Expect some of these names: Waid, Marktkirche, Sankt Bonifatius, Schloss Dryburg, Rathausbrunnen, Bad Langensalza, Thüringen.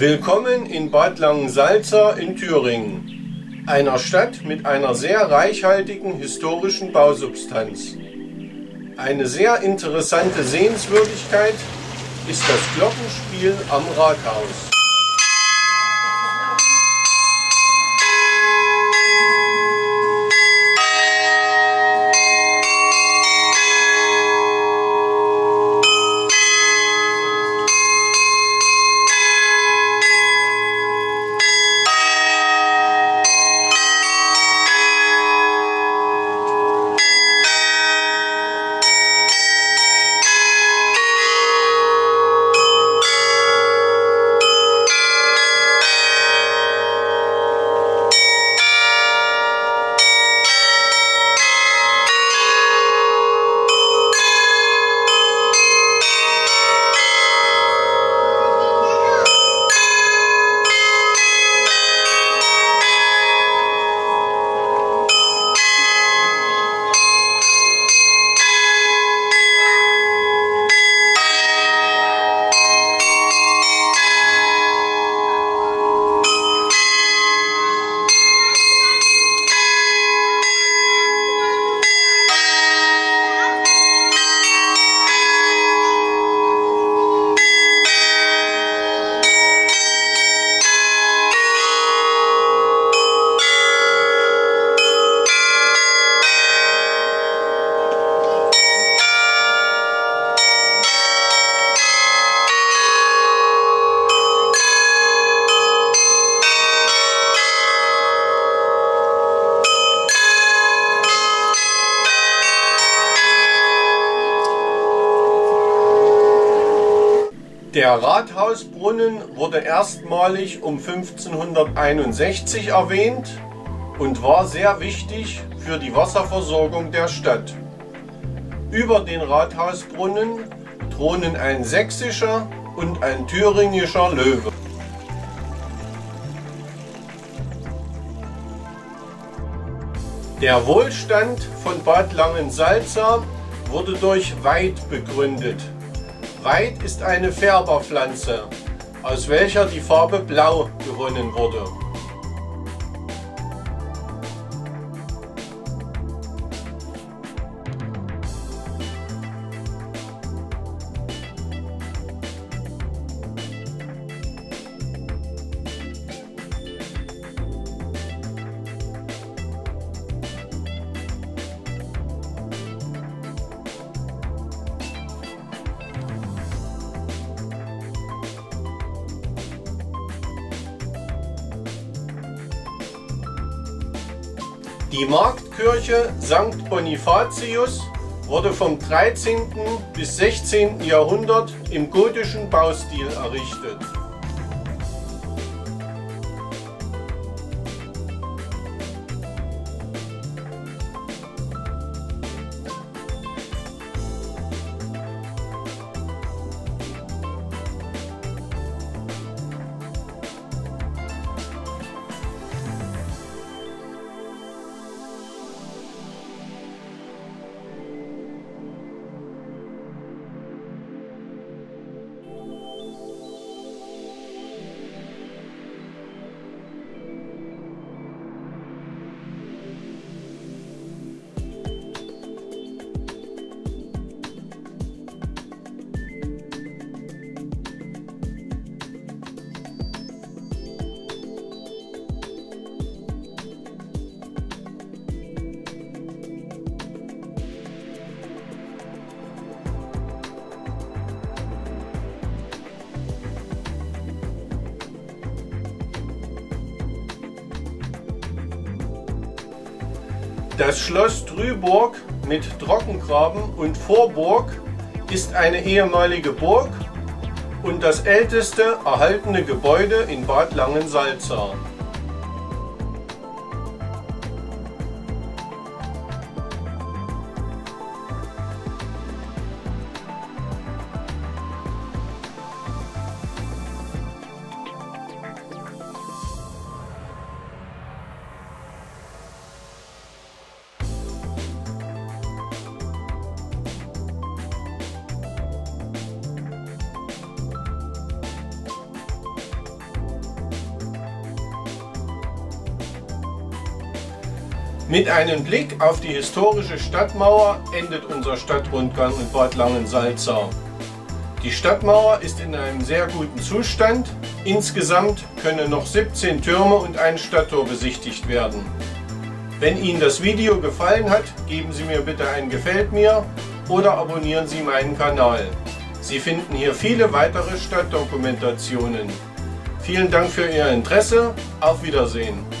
Willkommen in Bad Langensalza in Thüringen, einer Stadt mit einer sehr reichhaltigen historischen Bausubstanz. Eine sehr interessante Sehenswürdigkeit ist das Glockenspiel am Rathaus. Der Rathausbrunnen wurde erstmalig um 1561 erwähnt und war sehr wichtig für die Wasserversorgung der Stadt. Über den Rathausbrunnen thronen ein sächsischer und ein thüringischer Löwe. Der Wohlstand von Bad Langensalza wurde durch Waid begründet. Waid ist eine Färberpflanze, aus welcher die Farbe Blau gewonnen wurde. Die Marktkirche Sankt Bonifatius wurde vom 13. bis 16. Jahrhundert im gotischen Baustil errichtet. Das Schloss Dryburg mit Trockengraben und Vorburg ist eine ehemalige Burg und das älteste erhaltene Gebäude in Bad Langensalza. Mit einem Blick auf die historische Stadtmauer endet unser Stadtrundgang in Bad Langensalza. Die Stadtmauer ist in einem sehr guten Zustand. Insgesamt können noch 17 Türme und ein Stadttor besichtigt werden. Wenn Ihnen das Video gefallen hat, geben Sie mir bitte ein Gefällt mir oder abonnieren Sie meinen Kanal. Sie finden hier viele weitere Stadtdokumentationen. Vielen Dank für Ihr Interesse. Auf Wiedersehen.